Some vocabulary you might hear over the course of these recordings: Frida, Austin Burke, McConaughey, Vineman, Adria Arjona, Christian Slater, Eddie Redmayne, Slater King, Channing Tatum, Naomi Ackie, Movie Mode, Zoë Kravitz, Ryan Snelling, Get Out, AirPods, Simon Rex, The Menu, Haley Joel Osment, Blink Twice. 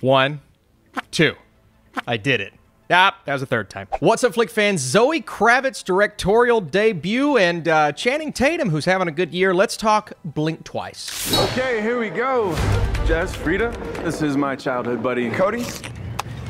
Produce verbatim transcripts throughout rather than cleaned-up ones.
One, two. I did it. Ah, that was the third time. What's up, Flick fans? Zoe Kravitz directorial debut and uh, Channing Tatum, who's having a good year. Let's talk Blink Twice. Okay, here we go. Jess, Frida, this is my childhood buddy, Cody.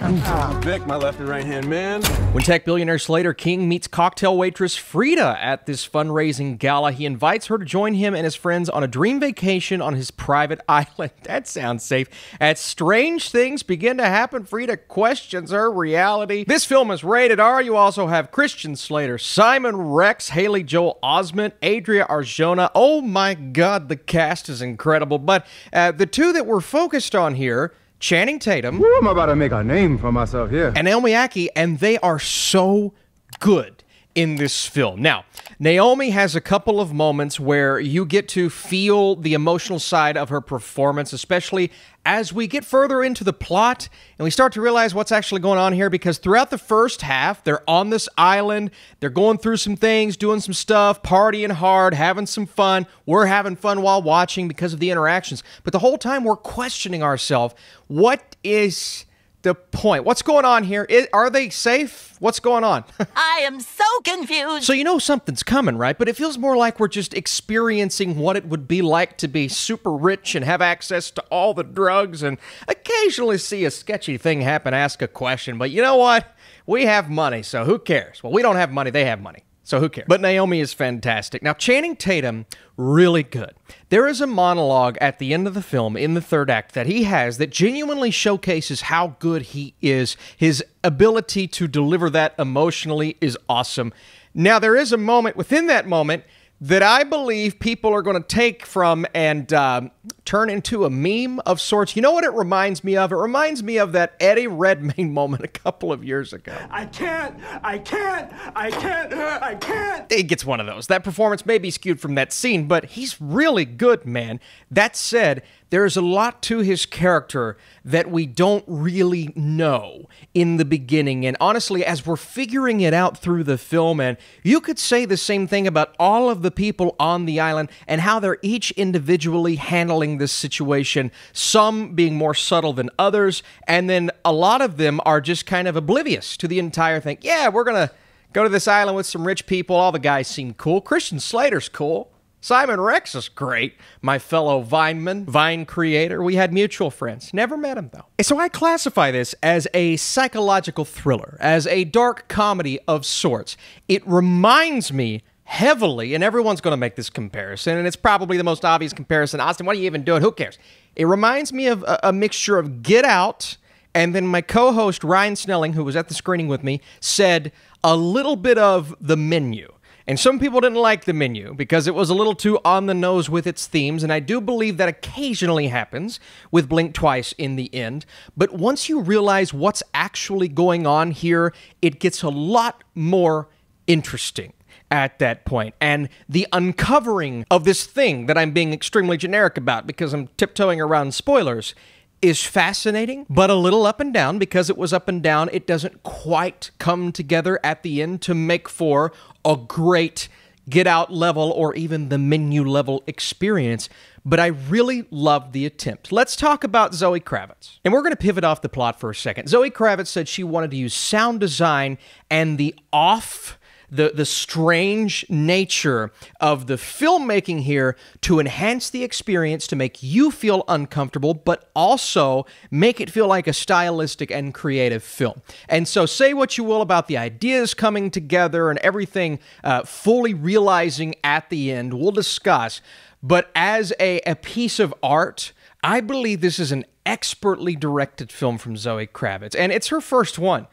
I'm Vic, my left and right hand man. When tech billionaire Slater King meets cocktail waitress Frida at this fundraising gala, he invites her to join him and his friends on a dream vacation on his private island. That sounds safe. As strange things begin to happen, Frida questions her reality. This film is rated R. You also have Christian Slater, Simon Rex, Haley Joel Osment, Adria Arjona. Oh my God, the cast is incredible. But uh, the two that we're focused on here, Channing Tatum. Ooh, I'm about to make a name for myself here. And Naomi Ackie, and they are so good in this film. Now, Naomi has a couple of moments where you get to feel the emotional side of her performance, especially as we get further into the plot and we start to realize what's actually going on here, because throughout the first half, they're on this island, they're going through some things, doing some stuff, partying hard, having some fun. We're having fun while watching because of the interactions. But the whole time we're questioning ourselves, what is the point? What's going on here? Is, are they safe? What's going on? I am so confused. So you know something's coming, right? But it feels more like we're just experiencing what it would be like to be super rich and have access to all the drugs and occasionally see a sketchy thing happen, ask a question. But you know what? We have money, so who cares? Well, we don't have money. They have money. So who cares? But Naomi is fantastic. Now, Channing Tatum, really good. There is a monologue at the end of the film in the third act that he has that genuinely showcases how good he is. His ability to deliver that emotionally is awesome. Now, there is a moment within that moment that I believe people are going to take from and um, turn into a meme of sorts. You know what it reminds me of? It reminds me of that Eddie Redmayne moment a couple of years ago. I can't, I can't, I can't, I can't. It gets one of those. That performance may be skewed from that scene, but he's really good, man. That said, there's a lot to his character that we don't really know in the beginning. And honestly, as we're figuring it out through the film, and you could say the same thing about all of the people on the island and how they're each individually handling this situation, some being more subtle than others, and then a lot of them are just kind of oblivious to the entire thing. Yeah, we're going to go to this island with some rich people. All the guys seem cool. Christian Slater's cool. Simon Rex is great, my fellow Vineman, Vine creator. We had mutual friends. Never met him, though. So I classify this as a psychological thriller, as a dark comedy of sorts. It reminds me heavily, and everyone's going to make this comparison, and it's probably the most obvious comparison. Austin, what are you even doing? Who cares? It reminds me of a, a mixture of Get Out, and then my co-host, Ryan Snelling, who was at the screening with me, said a little bit of The Menu. And some people didn't like The Menu because it was a little too on the nose with its themes, and I do believe that occasionally happens with Blink Twice in the end. But once you realize what's actually going on here, it gets a lot more interesting at that point. And the uncovering of this thing that I'm being extremely generic about because I'm tiptoeing around spoilers is fascinating, but a little up and down. Because it was up and down, it doesn't quite come together at the end to make for a great Get Out level or even The Menu level experience, but I really loved the attempt. Let's talk about Zoe Kravitz. And we're going to pivot off the plot for a second. Zoe Kravitz said she wanted to use sound design and the off, the, the strange nature of the filmmaking here to enhance the experience, to make you feel uncomfortable, but also make it feel like a stylistic and creative film. And so say what you will about the ideas coming together and everything uh, fully realizing at the end, we'll discuss. But as a, a piece of art, I believe this is an expertly directed film from Zoe Kravitz, and it's her first one.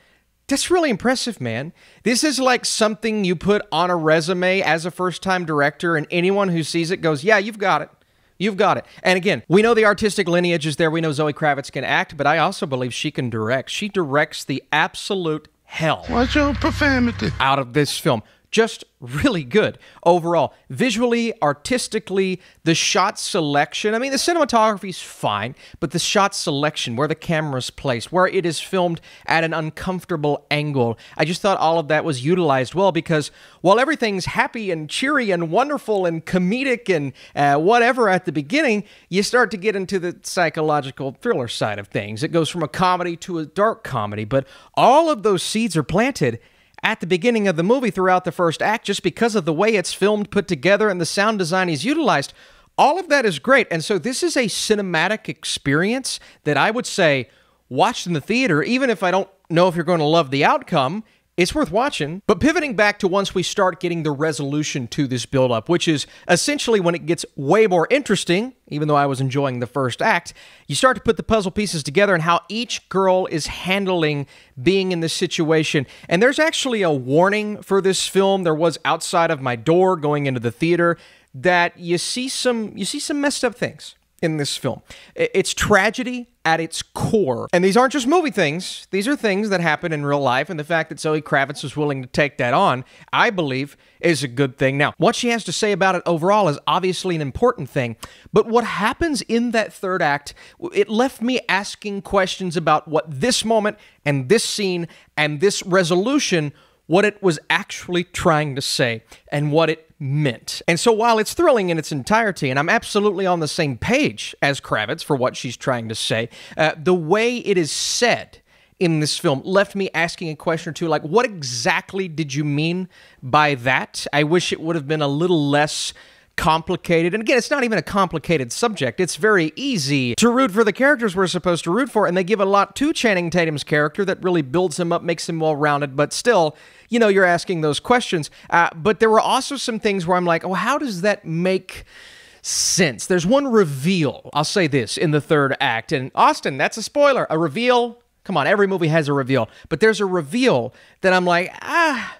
That's really impressive, man. This is like something you put on a resume as a first-time director, and anyone who sees it goes, yeah, you've got it. You've got it. And again, we know the artistic lineage is there. We know Zoe Kravitz can act, but I also believe she can direct. She directs the absolute hell. What's your profanity? Out of this film. just really good overall. Visually, artistically, the shot selection. I mean, the cinematography is fine, but the shot selection, where the camera's placed, where it is filmed at an uncomfortable angle. I just thought all of that was utilized well, because while everything's happy and cheery and wonderful and comedic and uh, whatever at the beginning, you start to get into the psychological thriller side of things. It goes from a comedy to a dark comedy, but all of those seeds are planted at the beginning of the movie throughout the first act, just because of the way it's filmed, put together, and the sound design is utilized. All of that is great. And so this is a cinematic experience that I would say watched in the theater, even if I don't know if you're going to love the outcome, it's worth watching. But pivoting back to once we start getting the resolution to this buildup, which is essentially when it gets way more interesting, even though I was enjoying the first act, you start to put the puzzle pieces together and how each girl is handling being in this situation. And there's actually a warning for this film. There was outside of my door going into the theater that you see some, you see some messed up things in this film. It's tragedy at its core. And these aren't just movie things. These are things that happen in real life, and the fact that Zoe Kravitz was willing to take that on, I believe, is a good thing. Now, what she has to say about it overall is obviously an important thing, but what happens in that third act, it left me asking questions about what this moment and this scene and this resolution, what it was actually trying to say and what it meant. And so while it's thrilling in its entirety, and I'm absolutely on the same page as Kravitz for what she's trying to say, uh, the way it is said in this film left me asking a question or two, like, what exactly did you mean by that? I wish it would have been a little less complicated. And again, it's not even a complicated subject. It's very easy to root for the characters we're supposed to root for, and they give a lot to Channing Tatum's character that really builds him up, makes him well-rounded, but still, you know, you're asking those questions. Uh, but there were also some things where I'm like, oh, how does that make sense? There's one reveal, I'll say this, in the third act, and Austin, that's a spoiler, a reveal. Come on, every movie has a reveal, but there's a reveal that I'm like, ah,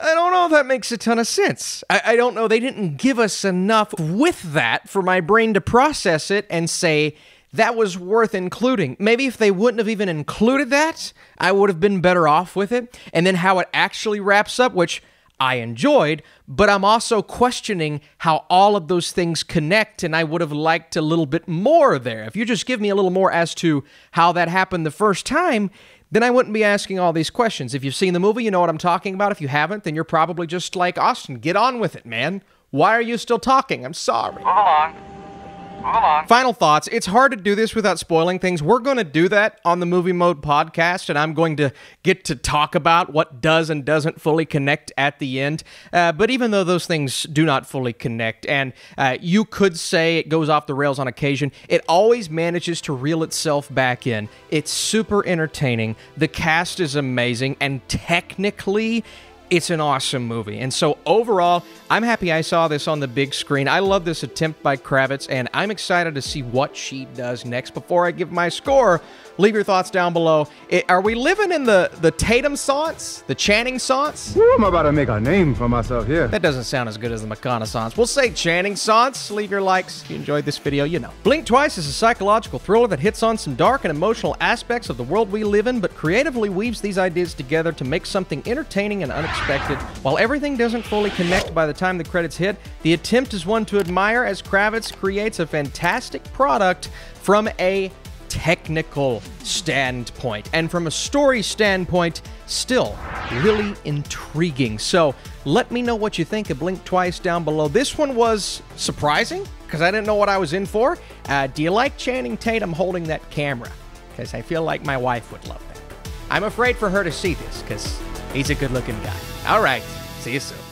I don't know if that makes a ton of sense. I, I don't know. They didn't give us enough with that for my brain to process it and say, that was worth including. Maybe if they wouldn't have even included that, I would have been better off with it. And then how it actually wraps up, which I enjoyed, but I'm also questioning how all of those things connect, and I would have liked a little bit more there. If you just give me a little more as to how that happened the first time, then I wouldn't be asking all these questions. If you've seen the movie, you know what I'm talking about. If you haven't, then you're probably just like, Austin, get on with it, man. Why are you still talking? I'm sorry. Move along. Move along. Final thoughts. It's hard to do this without spoiling things. We're going to do that on the Movie Mode podcast, and I'm going to get to talk about what does and doesn't fully connect at the end. Uh, but even though those things do not fully connect, and uh, you could say it goes off the rails on occasion, it always manages to reel itself back in. It's super entertaining. The cast is amazing, and technically, it's an awesome movie. And so overall, I'm happy I saw this on the big screen. I love this attempt by Kravitz, and I'm excited to see what she does next. Before I give my score, leave your thoughts down below. It, are we living in the, the Tatum sauce? The Channing sauce? Ooh, I'm about to make a name for myself here. That doesn't sound as good as the McConaughey sauce. We'll say Channing sauce. Leave your likes if you enjoyed this video, you know. Blink Twice is a psychological thriller that hits on some dark and emotional aspects of the world we live in, but creatively weaves these ideas together to make something entertaining and unexpected. Expected. While everything doesn't fully connect by the time the credits hit, the attempt is one to admire as Kravitz creates a fantastic product from a technical standpoint, and from a story standpoint, still really intriguing. So let me know what you think of Blink Twice down below. This one was surprising because I didn't know what I was in for. Uh, do you like Channing Tatum holding that camera? Because I feel like my wife would love that. I'm afraid for her to see this because he's a good-looking guy. All right, see you soon.